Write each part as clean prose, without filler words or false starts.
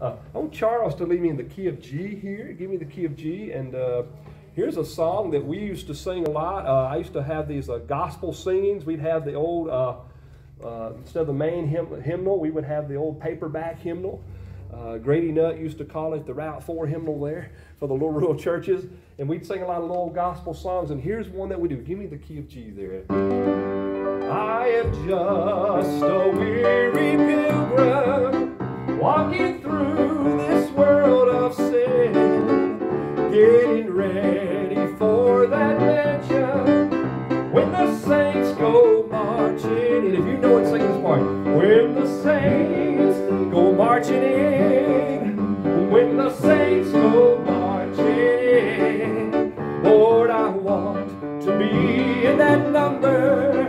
I want Charles to lead me in the key of G here. Give me the key of G. And here's a song that we used to sing a lot. I used to have these gospel singings. We'd have the old, instead of the main hymnal, we would have the old paperback hymnal. Grady Nutt used to call it the Route 4 hymnal there for the little rural churches. And we'd sing a lot of little gospel songs. And here's one that we do. Give me the key of G there. I am just a weary pilgrim walking through this world of sin, getting ready for that mansion when the saints go marching in. If you know it, sing this part. When the saints go marching in, when the saints go marching in, Lord, I want to be in that number.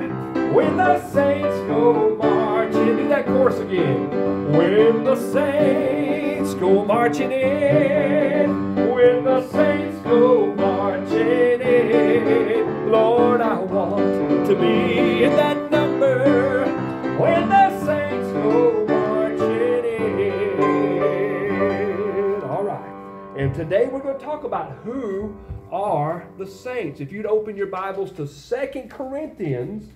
When the saints go marching, do that chorus again. When the saints go marching in, when the saints go marching in, Lord, I want to be in that number. When the saints go marching in. All right, and today we're going to talk about who are the saints. If you'd open your Bibles to 2 Corinthians,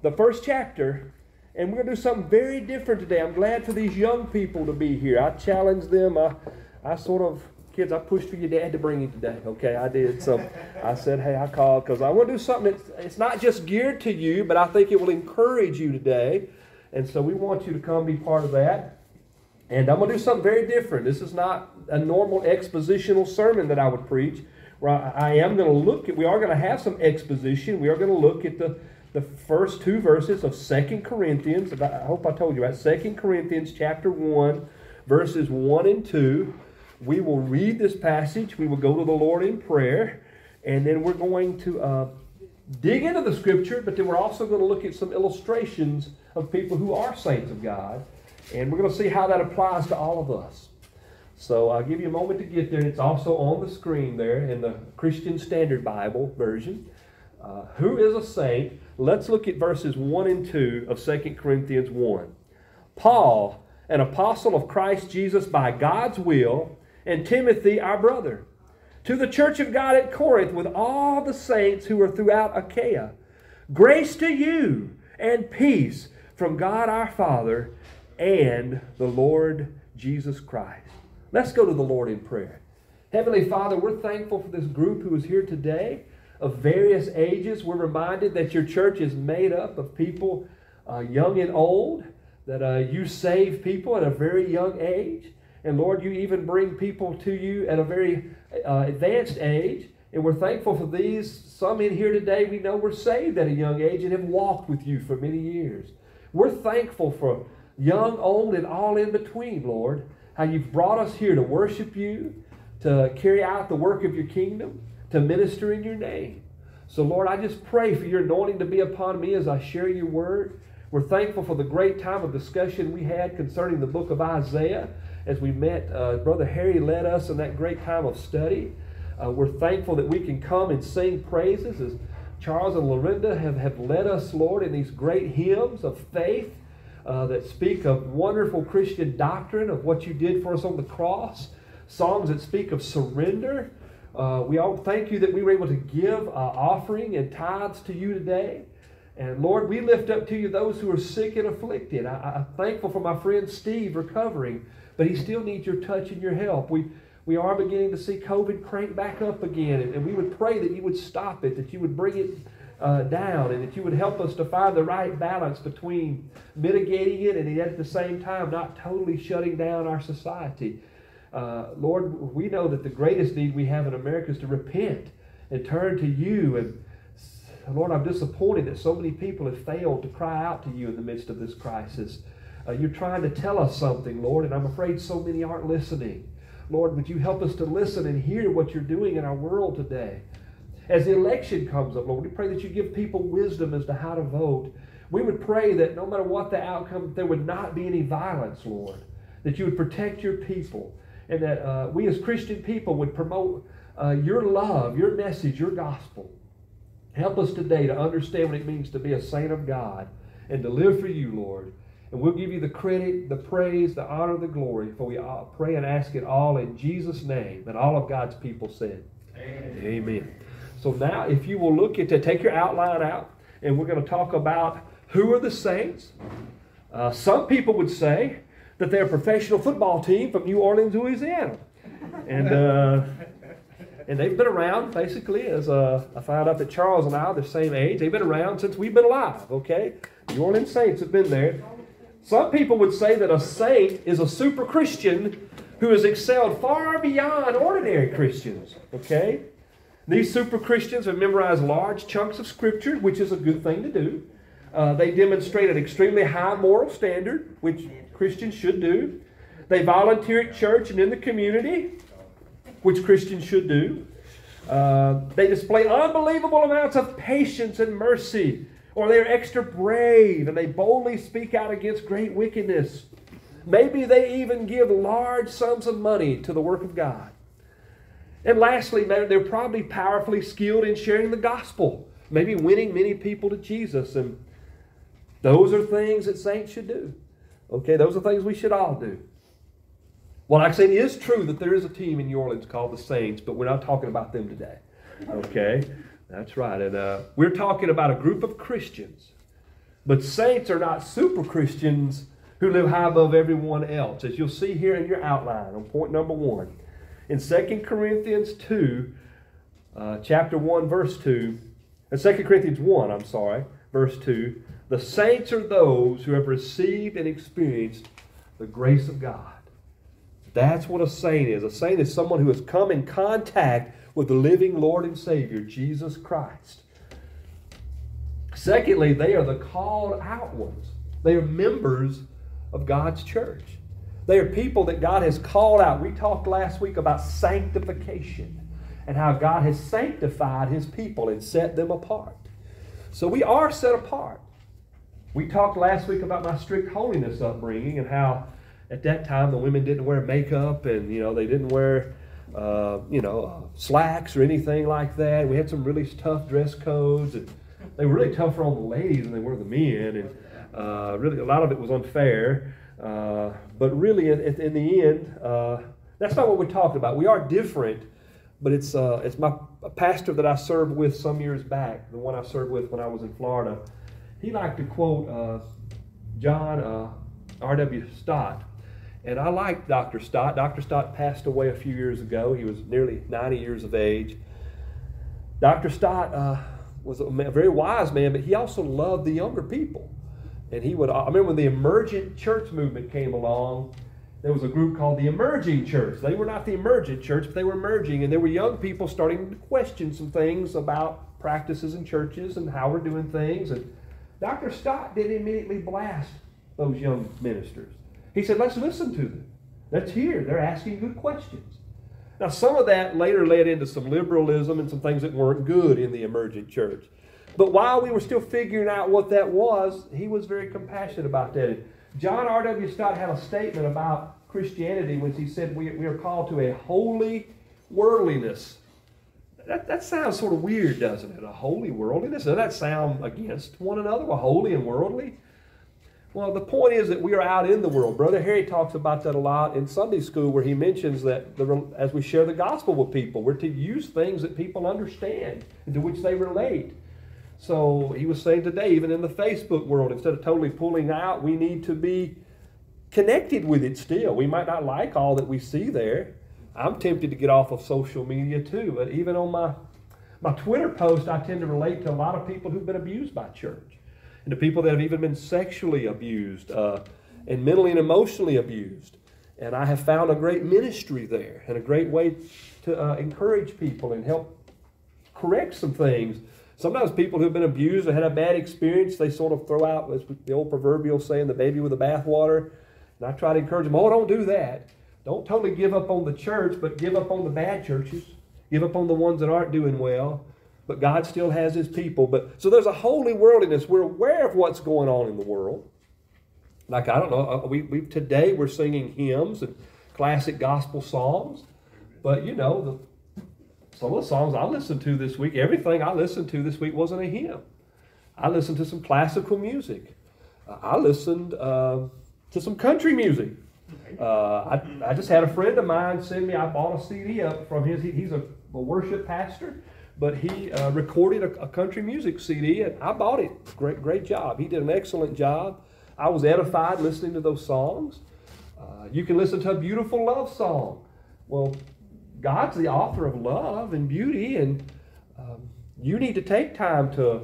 the first chapter, and we're going to do something very different today. I'm glad for these young people to be here. I challenged them. I sort of, kids, I pushed for your dad to bring you today. Okay, I did. So I said, hey, I called because I want to do something that's it's not just geared to you, but I think it will encourage you today. And so we want you to come be part of that. And I'm going to do something very different. This is not a normal expositional sermon that I would preach. I am going to look at, we are going to have some exposition. We are going to look at the first two verses of 2 Corinthians, I hope I told you about 2 Corinthians chapter 1, verses 1 and 2. We will read this passage. We will go to the Lord in prayer. And then we're going to dig into the Scripture, but then we're also going to look at some illustrations of people who are saints of God. And we're going to see how that applies to all of us. So I'll give you a moment to get there. It's also on the screen there in the Christian Standard Bible version. Who is a saint? Let's look at verses 1 and 2 of 2 Corinthians 1. Paul, an apostle of Christ Jesus by God's will, and Timothy, our brother, to the church of God at Corinth with all the saints who are throughout Achaia, grace to you and peace from God our Father and the Lord Jesus Christ. Let's go to the Lord in prayer. Heavenly Father, we're thankful for this group who is here today. Of various ages, we're reminded that your church is made up of people young and old, that you save people at a very young age. And Lord, you even bring people to you at a very advanced age. And we're thankful for these. Some in here today, we know were saved at a young age and have walked with you for many years. We're thankful for young, old, and all in between, Lord, how you've brought us here to worship you, to carry out the work of your kingdom, to minister in your name. So Lord, I just pray for your anointing to be upon me as I share your word. We're thankful for the great time of discussion we had concerning the book of Isaiah as we met. Brother Harry led us in that great time of study. We're thankful that we can come and sing praises as Charles and Lorinda have led us, Lord, in these great hymns of faith that speak of wonderful Christian doctrine of what you did for us on the cross, songs that speak of surrender. We all thank you that we were able to give offering and tithes to you today. And Lord, we lift up to you those who are sick and afflicted. I'm thankful for my friend Steve recovering, but he still needs your touch and your help. We are beginning to see COVID crank back up again, and we would pray that you would stop it, that you would bring it down, and that you would help us to find the right balance between mitigating it and yet at the same time not totally shutting down our society. Lord, we know that the greatest need we have in America is to repent and turn to you. And Lord, I'm disappointed that so many people have failed to cry out to you in the midst of this crisis. You're trying to tell us something, Lord, and I'm afraid so many aren't listening. Lord, would you help us to listen and hear what you're doing in our world today? As the election comes up, Lord, we pray that you give people wisdom as to how to vote. We would pray that no matter what the outcome, there would not be any violence, Lord, that you would protect your people. And that we as Christian people would promote your love, your message, your gospel. Help us today to understand what it means to be a saint of God and to live for you, Lord. And we'll give you the credit, the praise, the honor, the glory, for we pray and ask it all in Jesus' name. And all of God's people said, amen. Amen. So now if you will look at that, take your outline out, and we're going to talk about who are the saints. Some people would say that they're a professional football team from New Orleans, Louisiana. And they've been around, basically, as I found out that Charles and I are the same age. They've been around since we've been alive, okay? New Orleans Saints have been there. Some people would say that a saint is a super Christian who has excelled far beyond ordinary Christians, okay? These super Christians have memorized large chunks of Scripture, which is a good thing to do. They demonstrate an extremely high moral standard, which Christians should do. They volunteer at church and in the community, which Christians should do. They display unbelievable amounts of patience and mercy, or they're extra brave and they boldly speak out against great wickedness. Maybe they even give large sums of money to the work of God. And lastly, they're probably powerfully skilled in sharing the gospel, maybe winning many people to Jesus. And those are things that saints should do. Okay, those are things we should all do. Well, like I said, it is true that there is a team in New Orleans called the Saints, but we're not talking about them today. Okay, that's right. And we're talking about a group of Christians. But saints are not super Christians who live high above everyone else, as you'll see here in your outline on point number 1. In 2 Corinthians 2, chapter 1, verse 2, and 2 Corinthians 1, I'm sorry, verse 2, the saints are those who have received and experienced the grace of God. That's what a saint is. A saint is someone who has come in contact with the living Lord and Savior, Jesus Christ. Secondly, they are the called out ones. They are members of God's church. They are people that God has called out. We talked last week about sanctification and how God has sanctified His people and set them apart. So we are set apart. We talked last week about my strict holiness upbringing and how at that time, the women didn't wear makeup, and they didn't wear, slacks or anything like that. We had some really tough dress codes, and they were really tougher on the ladies than they were the men, and really a lot of it was unfair. But really, in the end, that's not what we're talking about. We are different, but it's my pastor that I served with some years back, the one I served with when I was in Florida. He liked to quote John R.W. Stott. And I like Dr. Stott. Dr. Stott passed away a few years ago. He was nearly 90 years of age. Dr. Stott was a very wise man, but he also loved the younger people. And he would, I remember when the Emerging Church movement came along, there was a group called the Emerging Church. They were not the Emergent Church, but they were emerging. And there were young people starting to question some things about practices in churches and how we're doing things. And Dr. Stott didn't immediately blast those young ministers. He said, let's listen to them. Let's hear. They're asking good questions. Now, some of that later led into some liberalism and some things that weren't good in the emergent church. But while we were still figuring out what that was, he was very compassionate about that. And John R.W. Stott had a statement about Christianity when he said we are called to a holy worldliness. That sounds sort of weird, doesn't it? A holy worldliness? Doesn't that sound against one another? A holy and worldly? Well, the point is that we are out in the world. Brother Harry talks about that a lot in Sunday school, where he mentions that as we share the gospel with people, we're to use things that people understand and to which they relate. So he was saying today, even in the Facebook world, instead of totally pulling out, we need to be connected with it still. We might not like all that we see there. I'm tempted to get off of social media too, but even on my Twitter post, I tend to relate to a lot of people who've been abused by church. And to people that have even been sexually abused and mentally and emotionally abused. And I have found a great ministry there and a great way to encourage people and help correct some things. Sometimes people who have been abused or had a bad experience, they sort of throw out the old proverbial saying, the baby with the bathwater. And I try to encourage them, oh, don't do that. Don't totally give up on the church, but give up on the bad churches. Give up on the ones that aren't doing well. But God still has His people. So there's a holy worldliness. We're aware of what's going on in the world. Like, I don't know, today we're singing hymns and classic gospel songs. But, some of the songs I listened to this week, everything I listened to this week wasn't a hymn. I listened to some classical music. I listened to some country music. I just had a friend of mine send me, I bought a CD up from his, he's a worship pastor, but he recorded a country music CD, and I bought it. Great job. He did an excellent job. I was edified listening to those songs. You can listen to a beautiful love song. Well, God's the author of love and beauty, and you need to take time to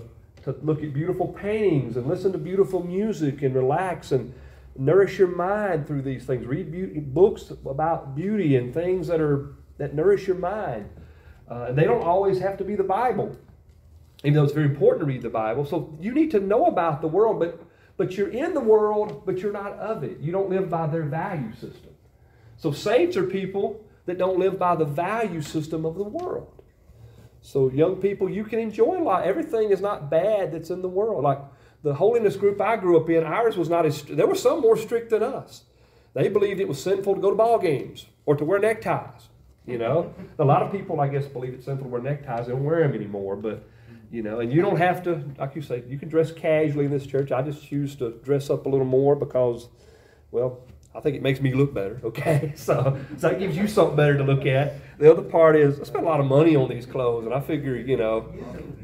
look at beautiful paintings and listen to beautiful music and relax and nourish your mind through these things. Read books about beauty and things that nourish your mind. They don't always have to be the Bible, even though it's very important to read the Bible. So you need to know about the world, but you're in the world, but you're not of it. You don't live by their value system. So saints are people that don't live by the value system of the world. So young people, you can enjoy life. Everything is not bad that's in the world. Like the holiness group I grew up in, ours was not as, there were some more strict than us. They believed it was sinful to go to ball games or to wear neckties. You know, a lot of people, I guess, believe it's sinful to wear neckties. They don't wear them anymore, but, you know, and you don't have to, like you say, you can dress casually in this church. I just choose to dress up a little more because, well, I think it makes me look better, okay? So that gives you something better to look at. The other part is I spend a lot of money on these clothes, and I figure, you know,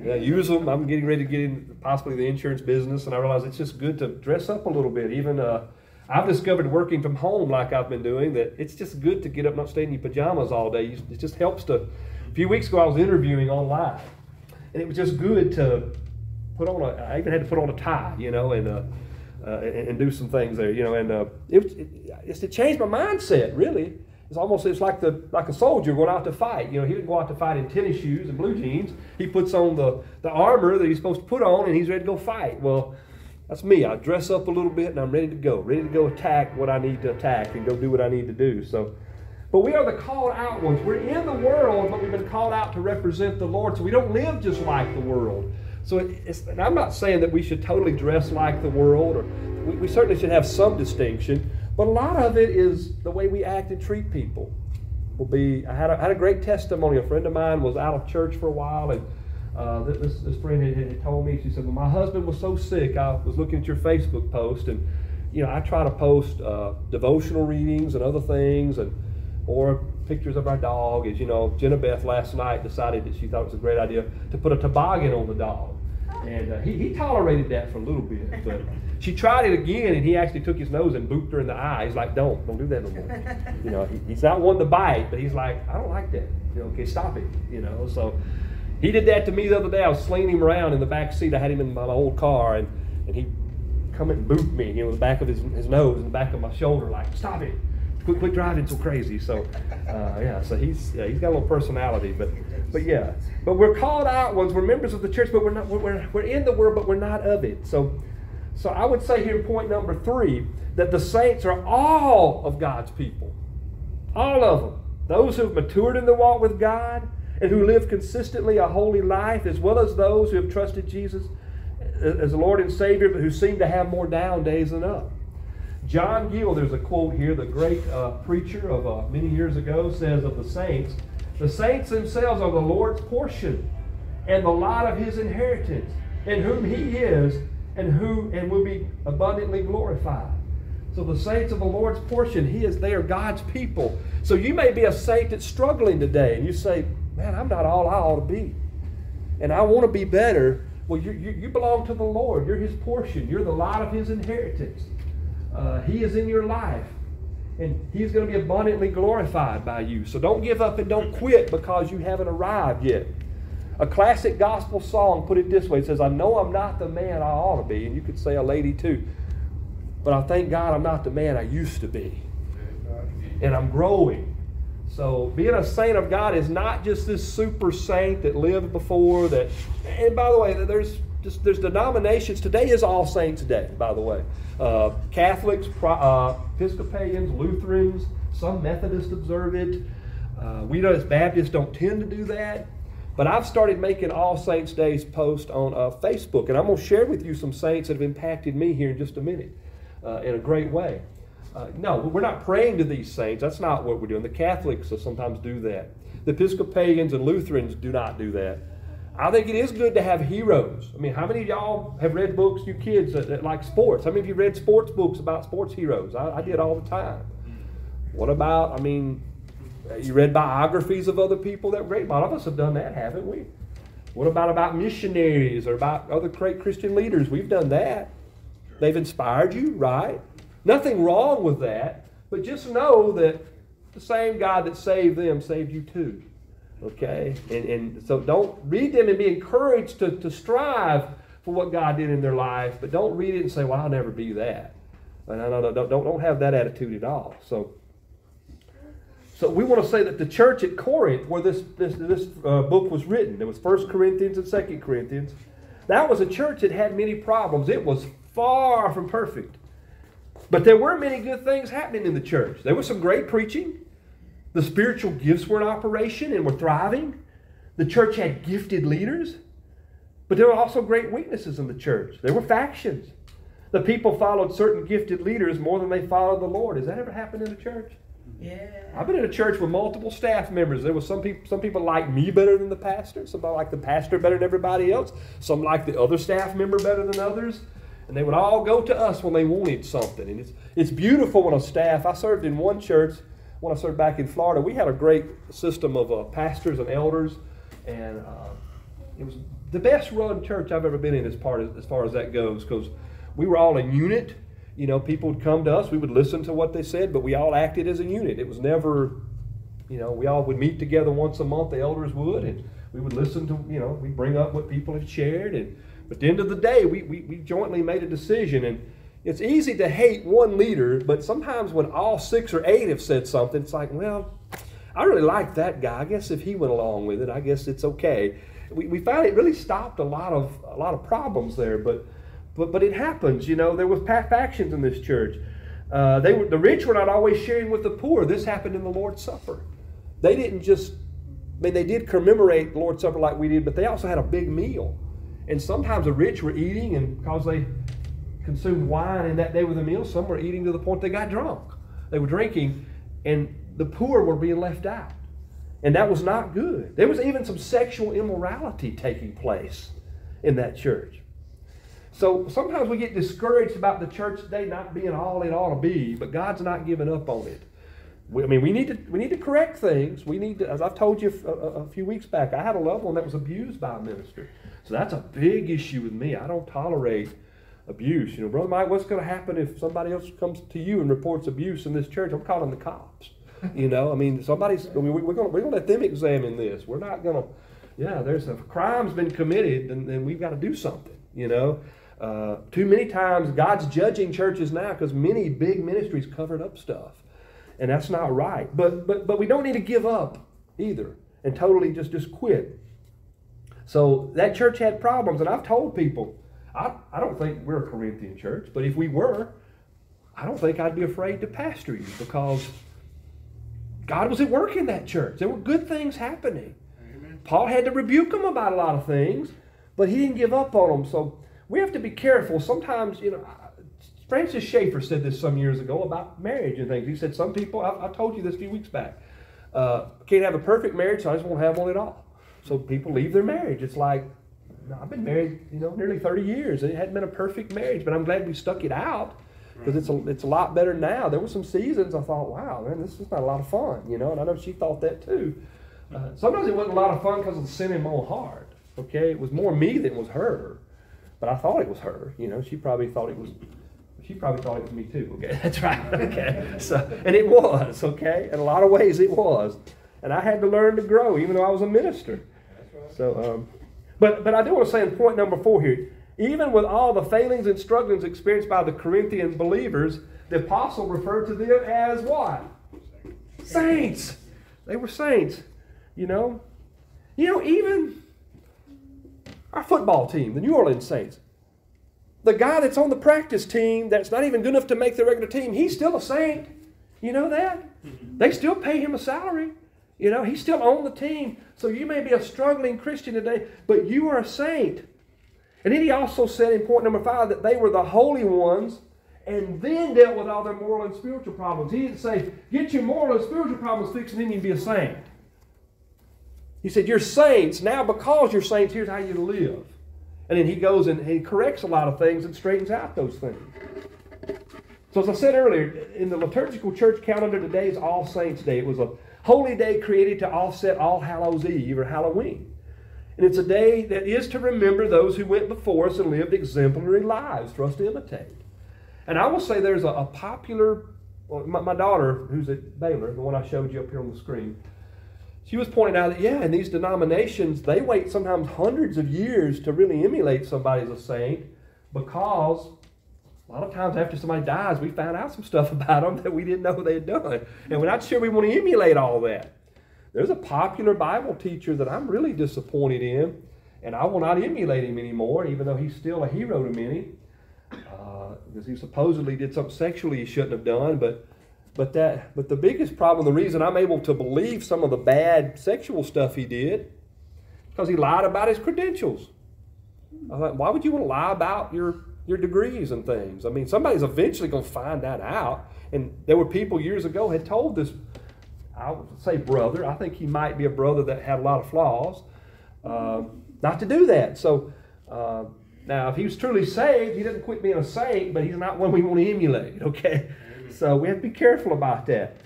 I use them. I'm getting ready to get in possibly the insurance business, and I realize it's just good to dress up a little bit, even, I've discovered working from home like I've been doing that it's just good to get up and not stay in your pajamas all day. It just helps to, a few weeks ago I was interviewing online, and it was just good to put on a, I even had to put on a tie, you know, and do some things there, you know, and it changed my mindset, really. It's almost, it's like like a soldier going out to fight. You know, he didn't go out to fight in tennis shoes and blue jeans. He puts on the armor that he's supposed to put on, and he's ready to go fight. Well, that's me. I dress up a little bit, and I'm ready to go attack what I need to attack and go do what I need to do. So, but we are the called out ones. We're in the world, but we've been called out to represent the Lord. So we don't live just like the world. So and I'm not saying that we should totally dress like the world, or we certainly should have some distinction, but a lot of it is the way we act and treat people. I had a great testimony. A friend of mine was out of church for a while, and this friend had told me, she said, well, my husband was so sick, I was looking at your Facebook post, and, you know, I try to post devotional readings and other things, and or pictures of our dog. As you know, Jenna Beth last night decided that she thought it was a great idea to put a toboggan on the dog, and he tolerated that for a little bit, but she tried it again, and he actually took his nose and booped her in the eye. He's like, don't do that no more. You know, he's not one to bite, but he's like, I don't like that. You know, okay, stop it, you know, so... He did that to me the other day. I was slinging him around in the back seat. I had him in my old car, and he come and boot me, you know, the back of his nose and the back of my shoulder, like, stop it, quit driving so crazy. So, yeah, so he's got a little personality, but yeah. But we're called out ones. We're members of the church, but we're in the world, but we're not of it. So I would say here in point number 3 that the saints are all of God's people, all of them. Those who've matured in the walk with God, and who live consistently a holy life, as well as those who have trusted Jesus as the Lord and Savior, but who seem to have more down days than up. John Gill, there's a quote here, the great preacher of many years ago, says of the saints themselves are the Lord's portion and the lot of his inheritance, in whom he is and will be abundantly glorified. So the saints of the Lord's portion, they are God's people. So you may be a saint that's struggling today, and you say, man, I'm not all I ought to be, and I want to be better. Well, you belong to the Lord. You're his portion. You're the lot of his inheritance. He is in your life, and he's going to be abundantly glorified by you. So don't give up and don't quit because you haven't arrived yet. A classic gospel song put it this way. It says, I know I'm not the man I ought to be, and you could say a lady too, but I thank God I'm not the man I used to be, and I'm growing. So being a saint of God is not just this super saint that lived before that. And by the way, there's denominations. Today is All Saints Day, by the way. Catholics, Episcopalians, Lutherans, some Methodists observe it. We know as Baptists don't tend to do that. But I've started making All Saints Days post on Facebook, and I'm going to share with you some saints that have impacted me here in just a minute in a great way. No, we're not praying to these saints. That's not what we're doing. The Catholics sometimes do that. The Episcopalians and Lutherans do not do that. I think it is good to have heroes. I mean, how many of y'all have read books, you kids, that like sports? How many of you read sports books about sports heroes? I did all the time. What about, I mean, you read biographies of other people that were great. A lot of us have done that, haven't we? What about missionaries or about other great Christian leaders? We've done that. They've inspired you, right? Nothing wrong with that, but just know that the same God that saved them saved you too. Okay, and so don't read them and be encouraged to strive for what God did in their life, but don't read it and say, well, I'll never be that. No, don't have that attitude at all. So we want to say that the church at Corinth, where this book was written, it was 1 Corinthians and 2 Corinthians, that was a church that had many problems. It was far from perfect. But there were many good things happening in the church. There was some great preaching. The spiritual gifts were in operation and were thriving. The church had gifted leaders, but there were also great weaknesses in the church. There were factions. The people followed certain gifted leaders more than they followed the Lord. Has that ever happened in the church? Yeah. I've been in a church with multiple staff members. There was some people like me better than the pastor. Somebody liked the pastor better than everybody else. Some liked the other staff member better than others. And they would all go to us when they wanted something. And it's beautiful when a staff, I served in one church. When I served back in Florida, we had a great system of pastors and elders, and it was the best run church I've ever been in as far as that goes, because we were all a unit. You know, people would come to us, we would listen to what they said, but we all acted as a unit. It was never, you know, we all would meet together once a month, the elders would, and we would listen to, you know, we bring up what people have shared, and but at the end of the day, we jointly made a decision. And it's easy to hate one leader, but sometimes when all 6 or 8 have said something, it's like, well, I really like that guy. I guess if he went along with it, I guess it's okay. We found it really stopped a lot of problems there, but it happens. You know, there were factions in this church. The rich were not always sharing with the poor. This happened in the Lord's Supper. They didn't just, I mean, they did commemorate the Lord's Supper like we did, but they also had a big meal. And sometimes the rich were eating, and because they consumed wine and that day with a meal, some were eating to the point they got drunk. They were drinking, and the poor were being left out. And that was not good. There was even some sexual immorality taking place in that church. So sometimes we get discouraged about the church today not being all it ought to be, but God's not giving up on it. We need to correct things. We need to, as I've told you a few weeks back, I had a loved one that was abused by a minister. So that's a big issue with me. I don't tolerate abuse. You know, Brother Mike, what's going to happen if somebody else comes to you and reports abuse in this church? I'm calling the cops. You know, I mean, we're going to let them examine this. We're not going to, yeah, there's a crime's been committed, then we've got to do something, you know. Too many times God's judging churches now because many big ministries covered up stuff, and that's not right. But we don't need to give up either and totally just quit. So that church had problems, and I've told people, I don't think we're a Corinthian church, but if we were, I don't think I'd be afraid to pastor you, because God was at work in that church. There were good things happening. Amen. Paul had to rebuke them about a lot of things, but he didn't give up on them. So we have to be careful. Sometimes, you know, Francis Schaeffer said this some years ago about marriage and things. He said some people, I told you this a few weeks back, can't have a perfect marriage, so I just won't have one at all. So people leave their marriage. It's like, no, I've been married, you know, nearly 30 years, and it hadn't been a perfect marriage, but I'm glad we stuck it out, because it's a lot better now. There were some seasons I thought, wow, man, this is not a lot of fun, you know, and I know she thought that too. Sometimes it wasn't a lot of fun because of the sin in my own heart, okay? It was more me than it was her, but I thought it was her, you know. She probably thought it was me too, okay? That's right, okay? So, and it was, okay? In a lot of ways it was, and I had to learn to grow, even though I was a minister. That's right. So, But I do want to say in point number 4 here, even with all the failings and strugglings experienced by the Corinthian believers, the apostle referred to them as what? Saints. They were saints, you know. You know, even our football team, the New Orleans Saints, the guy that's on the practice team that's not even good enough to make the regular team, he's still a saint. You know that? They still pay him a salary. You know, he's still on the team. So you may be a struggling Christian today, but you are a saint. And then he also said in point number 5 that they were the holy ones and then dealt with all their moral and spiritual problems. He didn't say, get your moral and spiritual problems fixed and then you'd be a saint. He said, you're saints. Now because you're saints, here's how you live. And then he goes and he corrects a lot of things and straightens out those things. So as I said earlier, in the liturgical church calendar, today is All Saints Day. It was a holy day created to offset All Hallows Eve or Halloween. And it's a day that is to remember those who went before us and lived exemplary lives for us to imitate. And I will say there's a popular, well, my daughter, who's at Baylor, the one I showed you up here on the screen, she was pointing out that, yeah, in these denominations, they wait sometimes hundreds of years to really emulate somebody as a saint because a lot of times after somebody dies, we found out some stuff about them that we didn't know they had done. And we're not sure we want to emulate all that. There's a popular Bible teacher that I'm really disappointed in, and I will not emulate him anymore, even though he's still a hero to many, because he supposedly did something sexually he shouldn't have done. But the biggest problem, the reason I'm able to believe some of the bad sexual stuff he did, because he lied about his credentials. I thought, why would you want to lie about your degrees and things? I mean, somebody's eventually going to find that out. And there were people years ago had told this, I would say brother, I think he might be a brother that had a lot of flaws, not to do that. So now if he was truly saved, he doesn't quit being a saint, but he's not one we want to emulate, okay? So we have to be careful about that.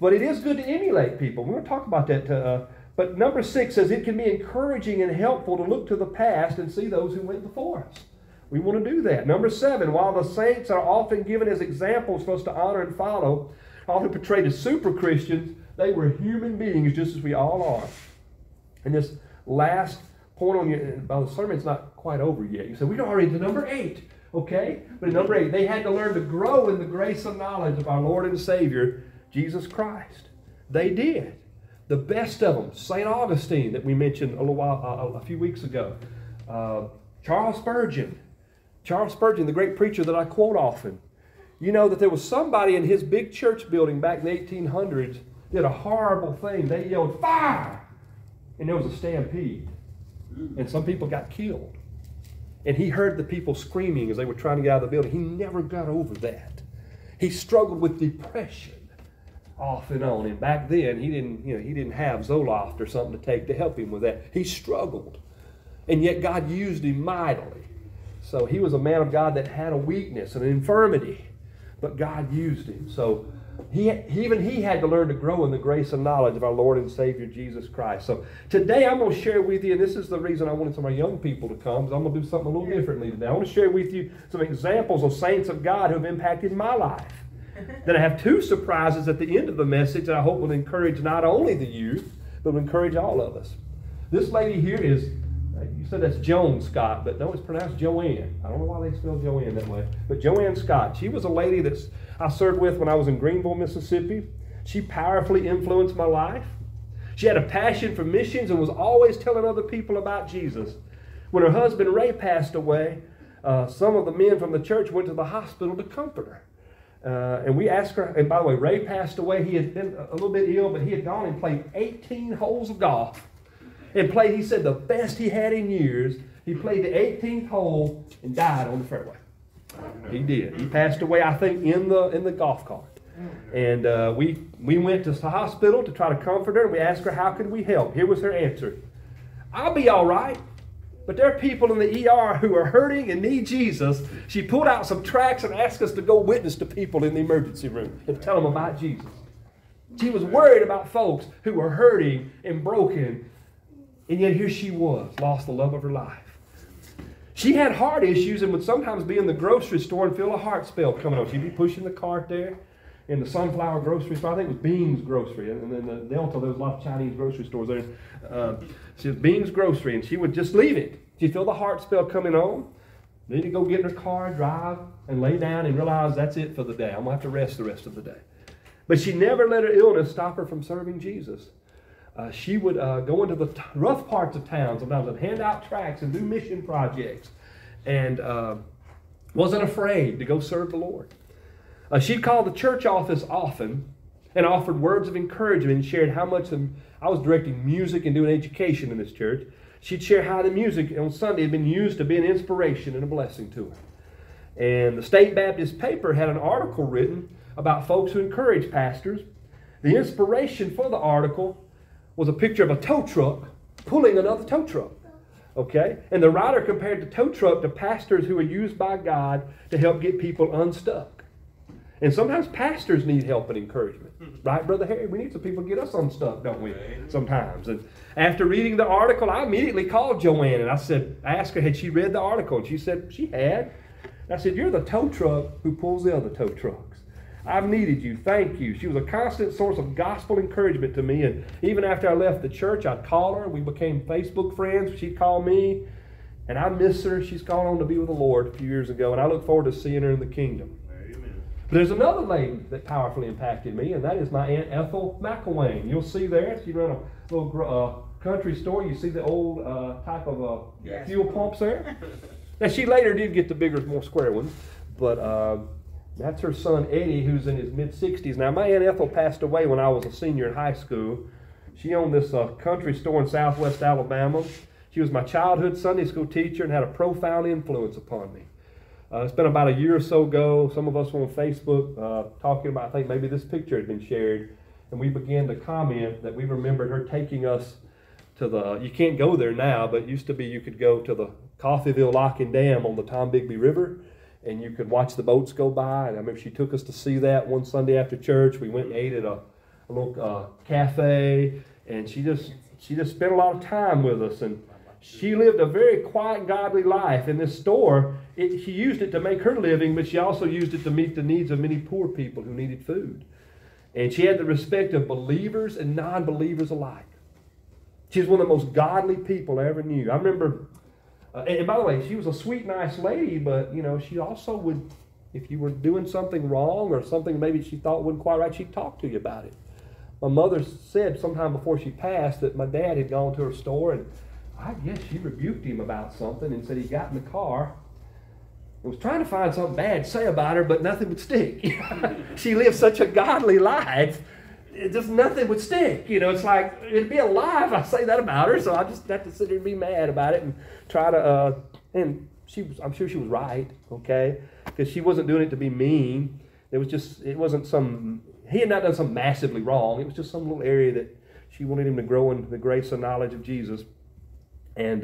But it is good to emulate people. We're going to talk about that. But number 6 says it can be encouraging and helpful to look to the past and see those who went before us. We want to do that. Number 7, while the saints are often given as examples for us to honor and follow, often portrayed as super Christians, they were human beings just as we all are. And this last point on your, well, the sermon's not quite over yet. You said, we're already to number 8, okay? But number 8, they had to learn to grow in the grace and knowledge of our Lord and Savior, Jesus Christ. They did. The best of them, St. Augustine that we mentioned a little while, a few weeks ago. Charles Spurgeon. Charles Spurgeon, the great preacher that I quote often. You know that there was somebody in his big church building back in the 1800s did a horrible thing. They yelled, fire! And there was a stampede. And some people got killed. And he heard the people screaming as they were trying to get out of the building. He never got over that. He struggled with depression off and on. And back then, he didn't have Zoloft or something to take to help him with that. He struggled. And yet God used him mightily. So he was a man of God that had a weakness, an infirmity. But God used him. So Even he had to learn to grow in the grace and knowledge of our Lord and Savior, Jesus Christ. So today I'm going to share with you, and this is the reason I wanted some of our young people to come, because I'm going to do something a little differently today. I want to share with you some examples of saints of God who have impacted my life. Then I have 2 surprises at the end of the message that I hope will encourage not only the youth, but will encourage all of us. This lady here is, you said that's Joan Scott, but no, it's pronounced Joanne. I don't know why they spell Joanne that way. But Joanne Scott, she was a lady that's I served with when I was in Greenville, Mississippi. She powerfully influenced my life. She had a passion for missions and was always telling other people about Jesus. When her husband Ray passed away, some of the men from the church went to the hospital to comfort her. And we asked her, and by the way, Ray passed away. He had been a little bit ill, but he had gone and played 18 holes of golf. And played, he said, the best he had in years. He played the 18th hole and died on the fairway. He did. He passed away, I think, in the golf cart. And we went to the hospital to try to comfort her. And we asked her, how could we help? Here was her answer. I'll be all right. But there are people in the ER who are hurting and need Jesus. She pulled out some tracts and asked us to go witness to people in the emergency room and tell them about Jesus. She was worried about folks who were hurting and broken. And yet here she was, lost the love of her life. She had heart issues and would sometimes be in the grocery store and feel a heart spell coming on. She'd be pushing the cart there in the Sunflower Grocery Store. I think it was Beans Grocery. And then the Delta, there was a lot of Chinese grocery stores there. She was Beans Grocery, and she would just leave it. She'd feel the heart spell coming on. Then she'd go get in her car, drive, and lay down and realize that's it for the day. I'm going to have to rest the rest of the day. But she never let her illness stop her from serving Jesus. She would go into the rough parts of town sometimes and hand out tracts and do mission projects and wasn't afraid to go serve the Lord. She called the church office often and offered words of encouragement and shared how much I was directing music and doing education in this church. She'd share how the music on Sunday had been used to be an inspiration and a blessing to her. And the State Baptist paper had an article written about folks who encourage pastors. The inspiration for the article was a picture of a tow truck pulling another tow truck. Okay? And the writer compared the tow truck to pastors who are used by God to help get people unstuck. And sometimes pastors need help and encouragement. Right, Brother Harry? We need some people to get us unstuck, don't we? Sometimes. And after reading the article, I immediately called Joanne and I said, I asked her, had she read the article? And she said, she had. And I said, you're the tow truck who pulls the other tow trucks. I've needed you. Thank you. She was a constant source of gospel encouragement to me. And even after I left the church, I'd call her. We became Facebook friends. She'd call me. And I miss her. She's gone on to be with the Lord a few years ago. And I look forward to seeing her in the kingdom. Amen. But there's another lady that powerfully impacted me, and that is my Aunt Ethel McIlwain. You'll see there. She ran a little country store. You see the old type of fuel pumps there? Now, she later did get the bigger, more square one. But... that's her son, Eddie, who's in his mid-60s. Now, my Aunt Ethel passed away when I was a senior in high school. She owned this country store in southwest Alabama. She was my childhood Sunday school teacher and had a profound influence upon me. It's been about a year or so ago. Some of us were on Facebook talking about, I think maybe this picture had been shared, and we began to comment that we remembered her taking us to the, you can't go there now, but it used to be you could go to the Coffeeville Lock and Dam on the Tombigbee River, and you could watch the boats go by. And I remember she took us to see that one Sunday after church. We went and ate at a little cafe, and she just spent a lot of time with us. And she lived a very quiet, godly life in this store. She used it to make her living, but she also used it to meet the needs of many poor people who needed food. And she had the respect of believers and non-believers alike. She's one of the most godly people I ever knew. I remember... and by the way, she was a sweet, nice lady, but, you know, she also would, if you were doing something wrong or something maybe she thought wasn't quite right, she'd talk to you about it. My mother said sometime before she passed that my dad had gone to her store, and I guess she rebuked him about something and said he got in the car and was trying to find something bad to say about her, but nothing would stick. She lived such a godly life. It just nothing would stick, you know. It's like it'd be a lie if I say that about her, so I just have to sit here and be mad about it and try to. And she was, I'm sure she was right, okay, because she wasn't doing it to be mean. It was just, it wasn't some. He had not done something massively wrong. It was just some little area that she wanted him to grow in the grace and knowledge of Jesus. And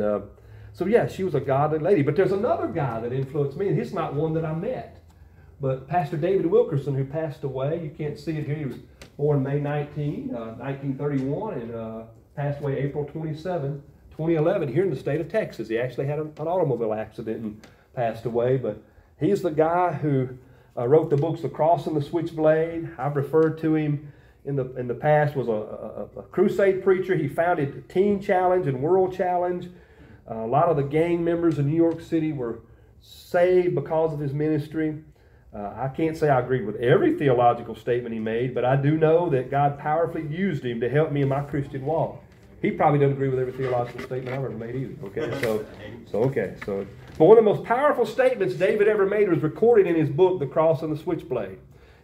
so yeah, she was a godly lady. But there's another guy that influenced me, and he's not one that I met, but Pastor David Wilkerson, who passed away. You can't see it here. He was born May 19, 1931, and passed away April 27, 2011, here in the state of Texas. He actually had an automobile accident and passed away, but he's the guy who wrote the books The Cross and the Switchblade. I've referred to him in the past, was a crusade preacher. He founded Teen Challenge and World Challenge. A lot of the gang members in New York City were saved because of his ministry. I can't say I agree with every theological statement he made, but I do know that God powerfully used him to help me in my Christian walk. He probably doesn't agree with every theological statement I've ever made either. Okay, so but one of the most powerful statements David ever made was recorded in his book, The Cross and the Switchblade.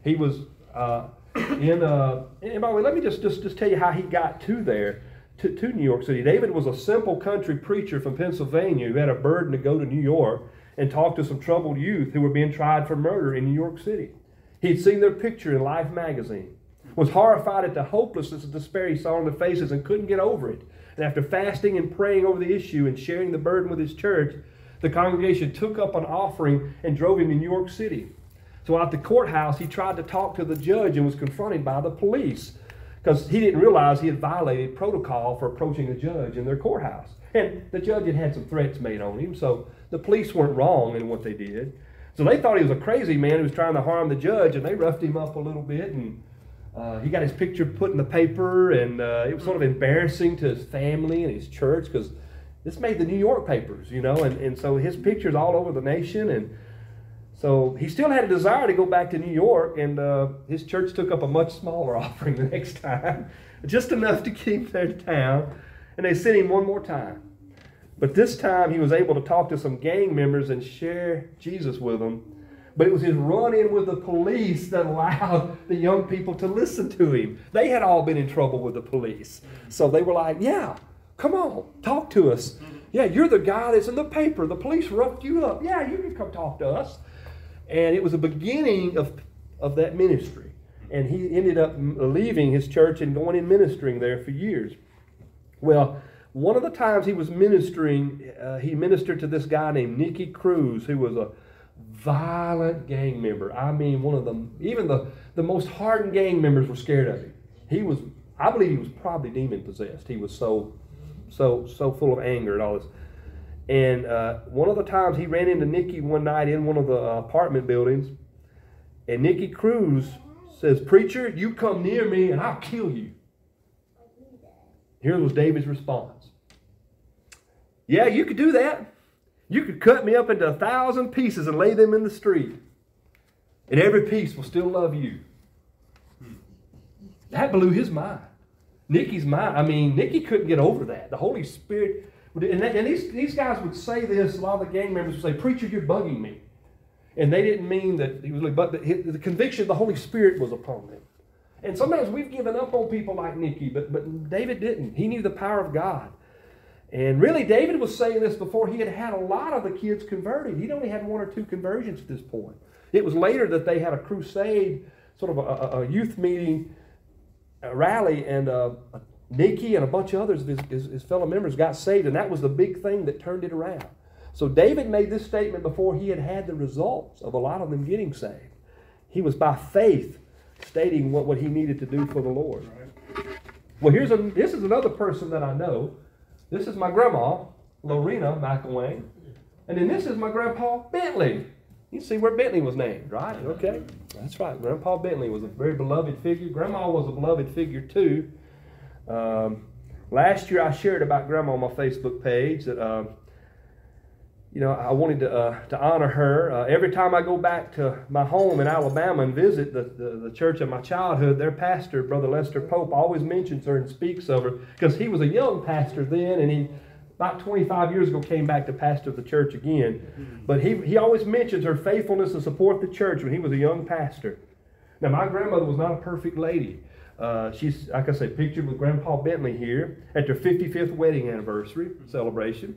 He was and by the way, let me just tell you how he got to there, to New York City. David was a simple country preacher from Pennsylvania who had a burden to go to New York and talked to some troubled youth who were being tried for murder in New York City. He'd seen their picture in Life magazine, was horrified at the hopelessness and despair he saw on their faces and couldn't get over it. And after fasting and praying over the issue and sharing the burden with his church, the congregation took up an offering and drove him to New York City. So at the courthouse, he tried to talk to the judge and was confronted by the police because he didn't realize he had violated protocol for approaching a judge in their courthouse. And the judge had some threats made on him, so the police weren't wrong in what they did. So they thought he was a crazy man who was trying to harm the judge, and they roughed him up a little bit, and he got his picture put in the paper, and it was sort of embarrassing to his family and his church, because this made the New York papers, you know, and so his picture's all over the nation, and so he still had a desire to go back to New York, and his church took up a much smaller offering the next time, just enough to get him there to town, and they sent him one more time. But this time he was able to talk to some gang members and share Jesus with them. But it was his run-in with the police that allowed the young people to listen to him. They had all been in trouble with the police. So they were like, yeah, come on, talk to us. Yeah, you're the guy that's in the paper. The police roughed you up. Yeah, you can come talk to us. And it was the beginning of that ministry. And he ended up leaving his church and going and ministering there for years. Well, One of the times he was ministering, he ministered to this guy named Nicky Cruz, who was a violent gang member. I mean, one of them, even the most hardened gang members were scared of him. He was, I believe he was probably demon possessed. He was so full of anger and all this. And one of the times he ran into Nicky one night in one of the apartment buildings, and Nicky Cruz says, "Preacher, you come near me and I'll kill you." Here was David's response. "Yeah, you could do that. You could cut me up into 1,000 pieces and lay them in the street. And every piece will still love you." That blew his mind. Nicky's mind. I mean, Nicky couldn't get over that. The Holy Spirit. And these guys would say this. A lot of the gang members would say, "Preacher, you're bugging me." And they didn't mean that he was really, but the conviction of the Holy Spirit was upon them. And sometimes we've given up on people like Nicky, but David didn't. He knew the power of God. And really, David was saying this before he had had a lot of the kids converted. He'd only had one or two conversions at this point. It was later that they had a crusade, sort of a youth meeting, a rally, and Nicky and a bunch of others of his fellow members got saved, and that was the big thing that turned it around. So David made this statement before he had had the results of a lot of them getting saved. He was by faith stating what he needed to do for the Lord. Right? Well, this is another person that I know. This is my grandma, Lorinda McIlwain. And then this is my grandpa, Bentley. You see where Bentley was named, right? Okay, that's right. Grandpa Bentley was a very beloved figure. Grandma was a beloved figure too. Last year I shared about Grandma on my Facebook page that you know, I wanted to honor her. Every time I go back to my home in Alabama and visit the church of my childhood, their pastor, Brother Lester Pope, always mentions her and speaks of her because he was a young pastor then, and he, about 25 years ago, came back to pastor the church again. But he always mentions her faithfulness to support the church when he was a young pastor. Now, my grandmother was not a perfect lady. She's, like I say, pictured with Grandpa Bentley here at their 55th wedding anniversary celebration.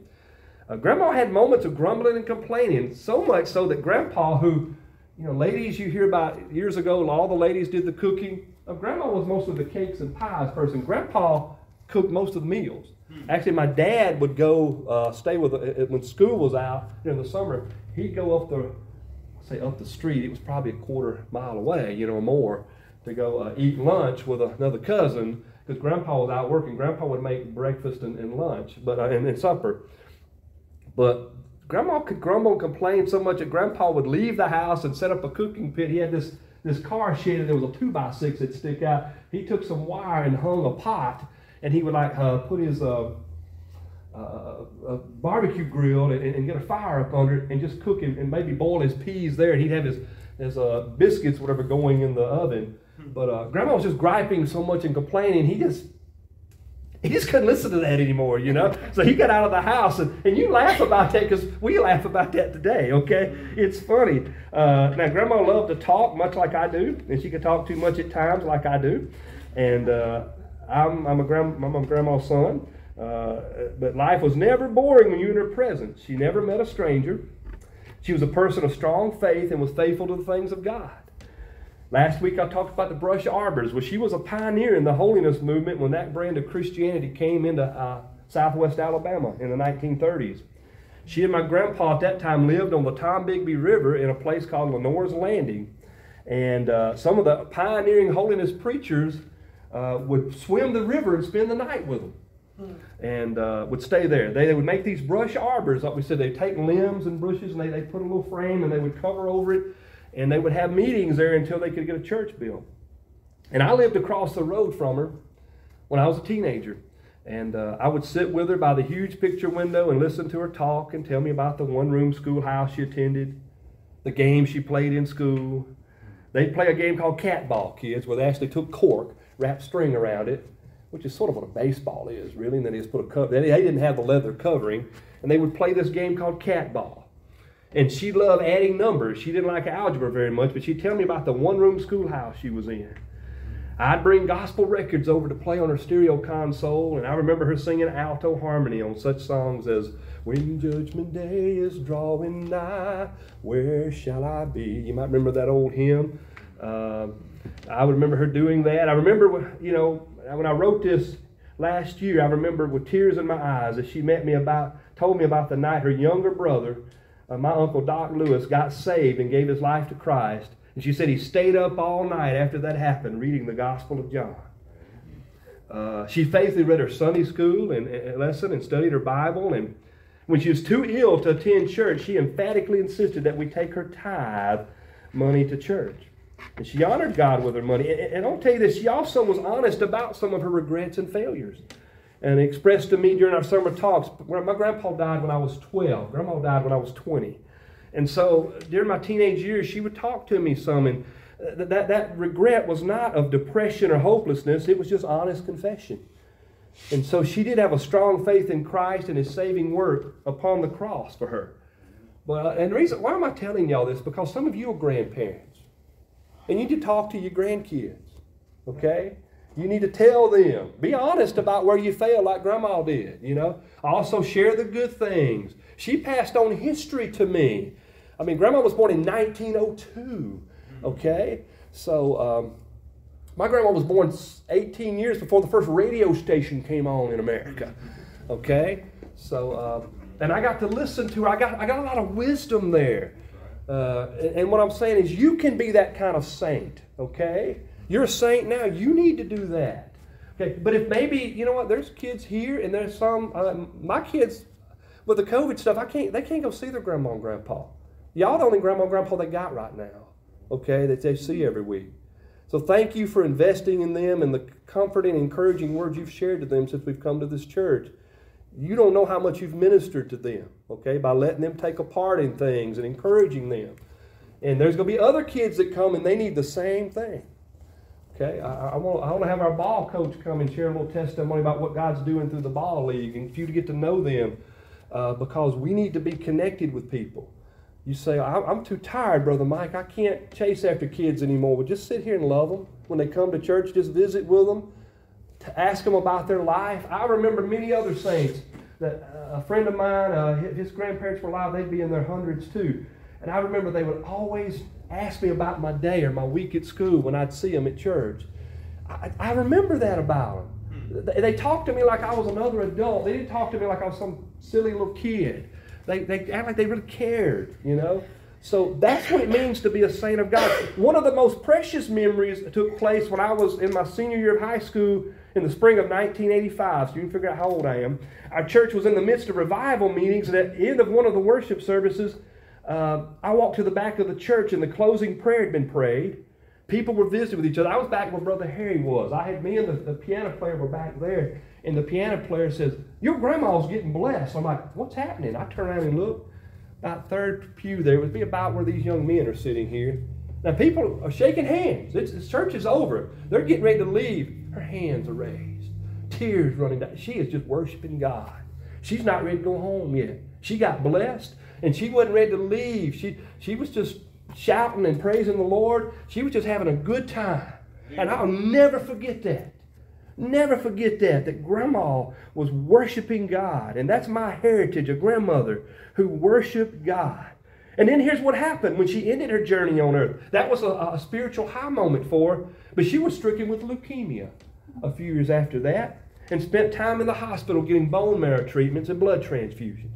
Grandma had moments of grumbling and complaining, so much so that Grandpa, who, you know, ladies you hear about years ago, all the ladies did the cooking. Grandma was most of the cakes and pies person. Grandpa cooked most of the meals. Actually, my dad would go stay with, when school was out during the summer, he'd go up the street. It was probably a quarter mile away, you know, or more, to go eat lunch with another cousin, because Grandpa was out working. Grandpa would make breakfast and lunch, and supper. But Grandma could grumble and complain so much that Grandpa would leave the house and set up a cooking pit. He had this car shed, and there was a 2x6 that'd stick out. He took some wire and hung a pot, and he would like put his barbecue grill and get a fire up under it and just cook him and maybe boil his peas there. And he'd have his biscuits, whatever, going in the oven. But Grandma was just griping so much and complaining. He just couldn't listen to that anymore, you know. So he got out of the house, and you laugh about that because we laugh about that today, okay? It's funny. Now, Grandma loved to talk much like I do, and she could talk too much at times like I do. And I'm Grandma's son, but life was never boring when you were in her presence. She never met a stranger. She was a person of strong faith and was faithful to the things of God. Last week I talked about the brush arbors. Well, she was a pioneer in the holiness movement when that brand of Christianity came into southwest Alabama in the 1930s. She and my grandpa at that time lived on the Tombigbee River in a place called Lenore's Landing. And some of the pioneering holiness preachers would swim the river and spend the night with them. And would stay there. They would make these brush arbors, like we said. They'd take limbs and bushes, and they put a little frame, and they would cover over it. And they would have meetings there until they could get a church built. And I lived across the road from her when I was a teenager. And I would sit with her by the huge picture window and listen to her talk and tell me about the one-room schoolhouse she attended, the games she played in school. They'd play a game called catball, kids, where they actually took cork, wrapped string around it, which is sort of what a baseball is, really. And then they just put a cover. They didn't have the leather covering. And they would play this game called catball. And she loved adding numbers. She didn't like algebra very much, but she'd tell me about the one-room schoolhouse she was in. I'd bring gospel records over to play on her stereo console, and I remember her singing alto harmony on such songs as, "When Judgment Day is drawing nigh, where shall I be?" You might remember that old hymn. I would remember her doing that. I remember, you know, when I wrote this, last year, I remember with tears in my eyes as she told me about the night her younger brother, my uncle Doc Lewis, got saved and gave his life to Christ. And she said he stayed up all night after that happened reading the Gospel of John. She faithfully read her Sunday school and lesson and studied her Bible. And when she was too ill to attend church, she emphatically insisted that we take her tithe money to church. And she honored God with her money. And I'll tell you this, she also was honest about some of her regrets and failures. And expressed to me during our summer talks, my grandpa died when I was 12. Grandma died when I was 20. And so during my teenage years, she would talk to me some. And that regret was not of depression or hopelessness. It was just honest confession. And so she did have a strong faith in Christ and his saving work upon the cross for her. But, and the reason, why am I telling y'all this? Because some of you are grandparents. And you need to talk to your grandkids, okay? You need to tell them. Be honest about where you fail like Grandma did, you know. Also share the good things. She passed on history to me. I mean, Grandma was born in 1902, okay? So my grandma was born 18 years before the first radio station came on in America, okay? So, and I got to listen to her. I got a lot of wisdom there. And what I'm saying is you can be that kind of saint, okay? You're a saint now. You need to do that. Okay? But if maybe, you know what, there's kids here and there's some, my kids, with the COVID stuff, they can't go see their grandma and grandpa. Y'all the only grandma and grandpa they got right now, okay, that they see every week. So thank you for investing in them and the comforting and encouraging words you've shared to them since we've come to this church. You don't know how much you've ministered to them, okay, by letting them take a part in things and encouraging them. And there's going to be other kids that come, and they need the same thing, okay? I want to have our ball coach come and share a little testimony about what God's doing through the ball league and for you to get to know them because we need to be connected with people. You say, I'm too tired, Brother Mike. I can't chase after kids anymore. Well, just sit here and love them. When they come to church, just visit with them. To ask them about their life. I remember many other saints that a friend of mine, his grandparents were alive, they'd be in their hundreds too. And I remember they would always ask me about my day or my week at school when I'd see them at church. I remember that about them. They talked to me like I was another adult. They didn't talk to me like I was some silly little kid. They act like they really cared, you know. So that's what it means to be a saint of God. One of the most precious memories took place when I was in my senior year of high school in the spring of 1985, so you can figure out how old I am. Our church was in the midst of revival meetings, and at the end of one of the worship services, I walked to the back of the church, and the closing prayer had been prayed. People were visiting with each other. I was back where Brother Harry was. Me and the piano player were back there, and the piano player says, "Your grandma's getting blessed." I'm like, "What's happening?" I turn around and look. About third pew there would be about where these young men are sitting here. Now people are shaking hands. The church is over. They're getting ready to leave. Her hands are raised. Tears running down. She is just worshiping God. She's not ready to go home yet. She got blessed and she wasn't ready to leave. She was just shouting and praising the Lord. She was just having a good time. And I'll never forget that. Never forget that Grandma was worshiping God. And that's my heritage, a grandmother who worshiped God. And then here's what happened when she ended her journey on earth. That was a spiritual high moment for her, but she was stricken with leukemia a few years after that and spent time in the hospital getting bone marrow treatments and blood transfusions.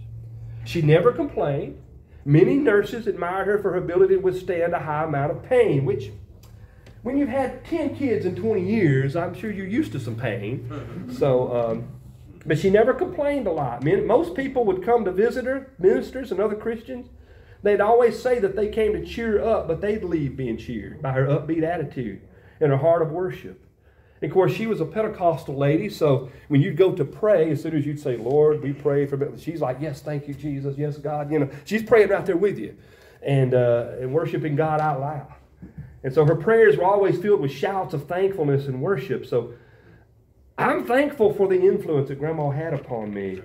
She never complained. Many nurses admired her for her ability to withstand a high amount of pain, which when you've had 10 kids in 20 years, I'm sure you're used to some pain. So, but she never complained a lot. Most people would come to visit her, ministers and other Christians. They'd always say that they came to cheer her up, but they'd leave being cheered by her upbeat attitude and her heart of worship. And of course, she was a Pentecostal lady, so when you'd go to pray, as soon as you'd say, "Lord, we pray for Bentley," she's like, "Yes, thank you, Jesus. Yes, God." You know, she's praying right there with you and worshiping God out loud. And so her prayers were always filled with shouts of thankfulness and worship. So I'm thankful for the influence that Grandma had upon me.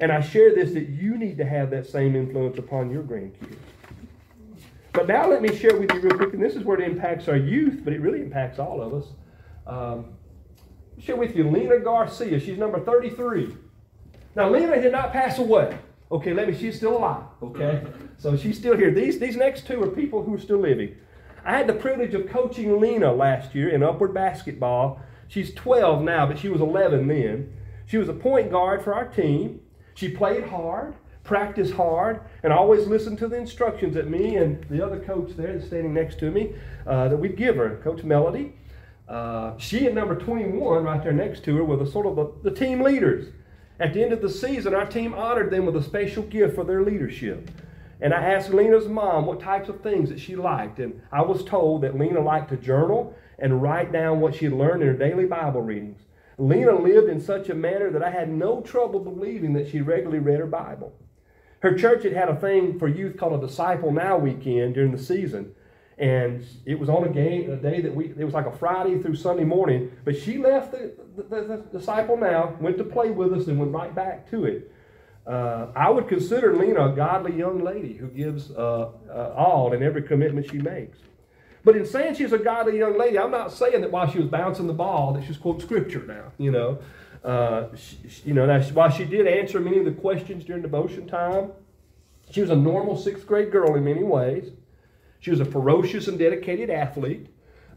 And I share this that you need to have that same influence upon your grandkids. But now let me share with you real quick, and this is where it impacts our youth, but it really impacts all of us. Share with you Lena Garcia. She's number 33. Now, Lena did not pass away. Okay, she's still alive, okay? So she's still here. These next two are people who are still living. I had the privilege of coaching Lena last year in upward basketball. She's 12 now, but she was 11 then. She was a point guard for our team. She played hard, practiced hard, and always listened to the instructions that me and the other coach there that's standing next to me that we'd give her, Coach Melody. She and number 21 right there next to her were the sort of the team leaders. At the end of the season, our team honored them with a special gift for their leadership. And I asked Lena's mom what types of things that she liked, and I was told that Lena liked to journal and write down what she learned in her daily Bible readings. Lena lived in such a manner that I had no trouble believing that she regularly read her Bible. Her church had a thing for youth called a Disciple Now weekend during the season, and it was on a day that it was like a Friday through Sunday morning, but she left the Disciple Now, went to play with us, and went right back to it. I would consider Lena a godly young lady who gives all in every commitment she makes. But in saying she's a godly young lady, I'm not saying that while she was bouncing the ball that she's quoting scripture now, you know. Now, while she did answer many of the questions during devotion time, she was a normal sixth grade girl in many ways. She was a ferocious and dedicated athlete.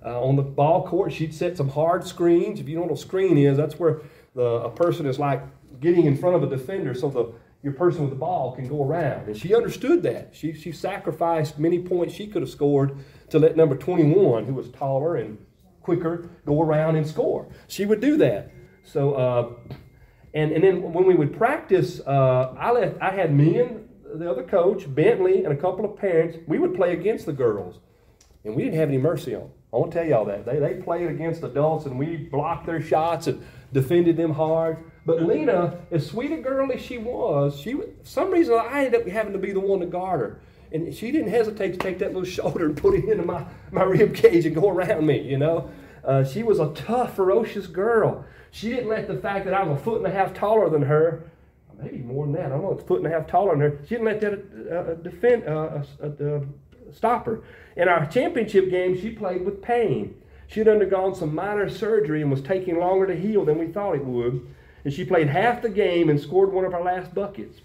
On the ball court, she'd set some hard screens. If you know what a screen is, that's where a person is like getting in front of a defender so your person with the ball can go around. And she understood that. She sacrificed many points she could have scored to let number 21, who was taller and quicker, go around and score. She would do that. So, and then when we would practice, I had me and the other coach, Bentley, and a couple of parents. We would play against the girls, and we didn't have any mercy on them. I want to tell y'all that. They played against adults, and we blocked their shots and defended them hard. But Lena, as sweet a girl as she was, for some reason I ended up having to be the one to guard her. And she didn't hesitate to take that little shoulder and put it into my rib cage and go around me, you know. She was a tough, ferocious girl. She didn't let the fact that I was a foot and a half taller than her, maybe more than that, I don't know, a foot and a half taller than her, she didn't let that stop her. In our championship game, she played with pain. She had undergone some minor surgery and was taking longer to heal than we thought it would. And she played half the game and scored one of our last buckets.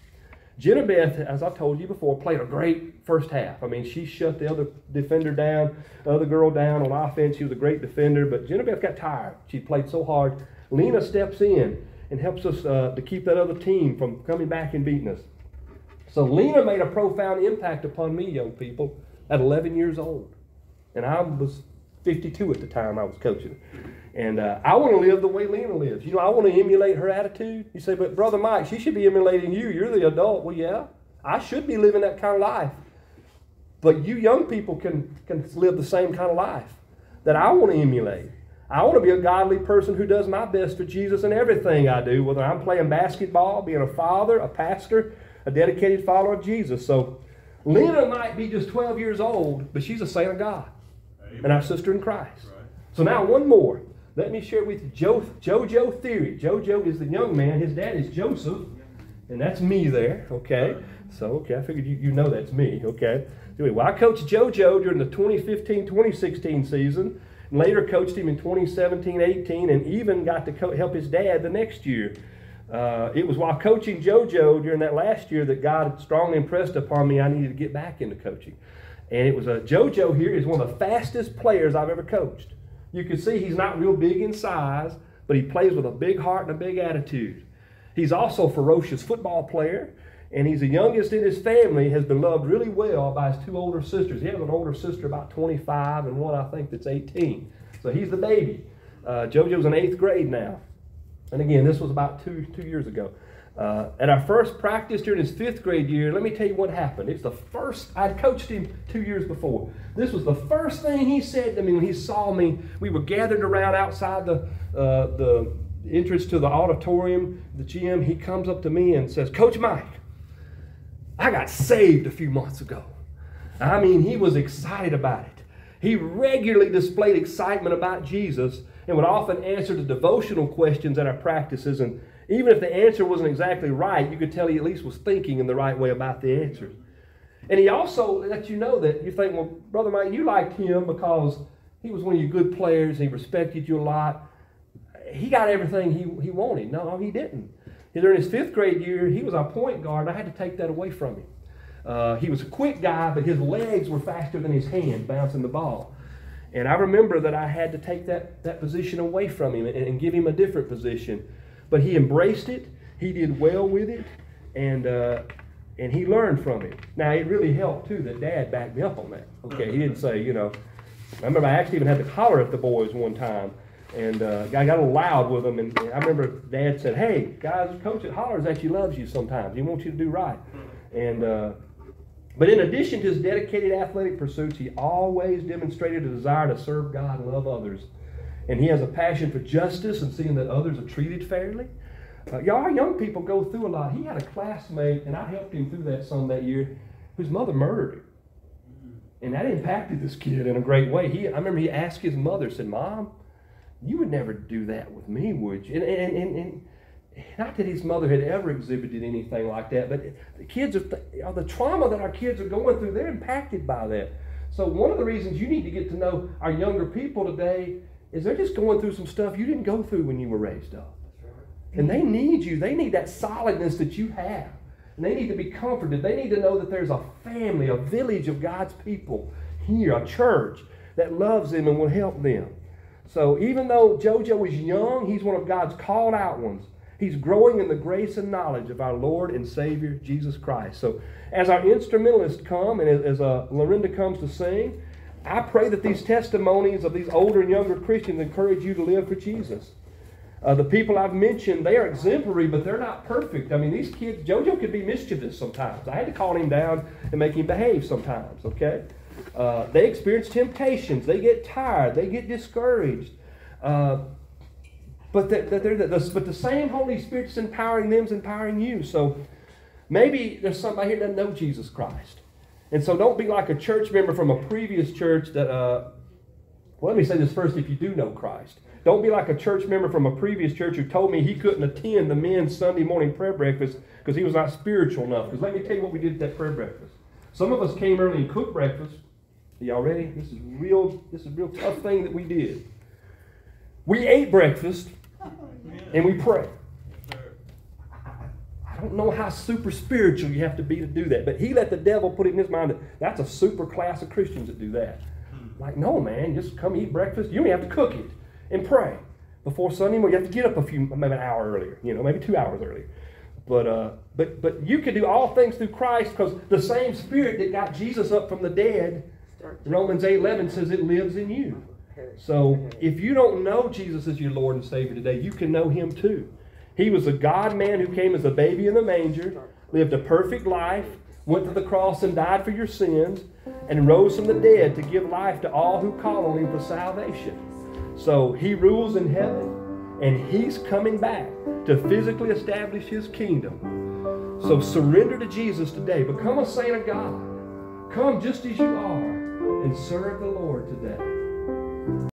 Genevieve, as I told you before, played a great first half. I mean, she shut the other defender down, the other girl down on offense. She was a great defender, but Genevieve got tired. She played so hard. Lena steps in and helps us to keep that other team from coming back and beating us. So Lena made a profound impact upon me, young people, at 11 years old. And I was 52 at the time I was coaching. And I want to live the way Lena lives. You know, I want to emulate her attitude. You say, but Brother Mike, she should be emulating you. You're the adult. Well, yeah, I should be living that kind of life. But you young people can live the same kind of life that I want to emulate. I want to be a godly person who does my best for Jesus in everything I do, whether I'm playing basketball, being a father, a pastor, a dedicated follower of Jesus. So Lena might be just 12 years old, but she's a saint of God. Amen. And our sister in Christ. Right. So now one more. Let me share with you JoJo theory. JoJo is the young man. His dad is Joseph, and that's me there, okay? So, okay, I figured you know that's me, okay? Anyway, well, I coached JoJo during the 2015-2016 season, and later coached him in 2017-18, and even got to help his dad the next year. It was while coaching JoJo during that last year that God strongly impressed upon me I needed to get back into coaching. And it was JoJo here is one of the fastest players I've ever coached. You can see he's not real big in size, but he plays with a big heart and a big attitude. He's also a ferocious football player, and he's the youngest in his family, has been loved really well by his two older sisters. He has an older sister about 25 and one, I think, that's 18. So he's the baby. JoJo's in 8th grade now. And again, this was about two years ago. At our first practice during his 5th grade year, let me tell you what happened. It's the first, I'd coached him 2 years before. This was the first thing he said to me when he saw me. We were gathered around outside the entrance to the auditorium, the gym. He comes up to me and says, "Coach Mike, I got saved a few months ago." I mean, he was excited about it. He regularly displayed excitement about Jesus and would often answer the devotional questions at our practices, and even if the answer wasn't exactly right, you could tell he at least was thinking in the right way about the answers. And he also lets you know that you think, well, Brother Mike, you liked him because he was one of your good players, and he respected you a lot. He got everything he wanted. No, he didn't. During his 5th grade year, he was our point guard, and I had to take that away from him. He was a quick guy, but his legs were faster than his hand bouncing the ball. And I remember that I had to take that position away from him and give him a different position. But he embraced it. He did well with it, and he learned from it. Now, it really helped, too, that Dad backed me up on that. Okay, he didn't say, you know. I remember I actually even had to holler at the boys one time, and I got a little loud with them, and I remember Dad said, hey, guys, Coach hollers at you, loves you sometimes. He wants you to do right. And but in addition to his dedicated athletic pursuits, he always demonstrated a desire to serve God and love others. And he has a passion for justice and seeing that others are treated fairly. Y'all, young people go through a lot. He had a classmate, and I helped him through that some that year, whose mother murdered him. And that impacted this kid in a great way. I remember he asked his mother, said, Mom, you would never do that with me, would you? And not that his mother had ever exhibited anything like that, but the kids are the trauma that our kids are going through, they're impacted by that. So one of the reasons you need to get to know our younger people today is they're just going through some stuff you didn't go through when you were raised up. And they need you. They need that solidness that you have. And they need to be comforted. They need to know that there's a family, a village of God's people here, a church that loves them and will help them. So even though JoJo is young, he's one of God's called out ones. He's growing in the grace and knowledge of our Lord and Savior, Jesus Christ. So as our instrumentalists come and as Lorinda comes to sing, I pray that these testimonies of these older and younger Christians encourage you to live for Jesus. The people I've mentioned, they are exemplary, but they're not perfect. I mean, these kids, JoJo could be mischievous sometimes. I had to calm him down and make him behave sometimes, okay? They experience temptations. They get tired. They get discouraged. But the same Holy Spirit's empowering them is empowering you. So maybe there's somebody here that doesn't know Jesus Christ. And so don't be like a church member from a previous church that, well, let me say this first if you do know Christ. Don't be like a church member from a previous church who told me he couldn't attend the men's Sunday morning prayer breakfast because he was not spiritual enough. Because let me tell you what we did at that prayer breakfast. Some of us came early and cooked breakfast. Are y'all ready? This is a real tough thing that we did. We ate breakfast and we prayed. I don't know how super spiritual you have to be to do that, but he let the devil put it in his mind that that's a super class of Christians that do that. Like, no, man, just come eat breakfast. You don't even have to cook it. And pray before Sunday morning. You have to get up maybe an hour earlier, maybe 2 hours earlier. But you can do all things through Christ because the same Spirit that got Jesus up from the dead, Romans 8:11 says it lives in you. So if you don't know Jesus as your Lord and Savior today, you can know Him too. He was a God-man who came as a baby in the manger, lived a perfect life, went to the cross and died for your sins, and rose from the dead to give life to all who call on Him for salvation. So He rules in heaven, and He's coming back to physically establish His kingdom. So surrender to Jesus today. Become a saint of God. Come just as you are and serve the Lord today.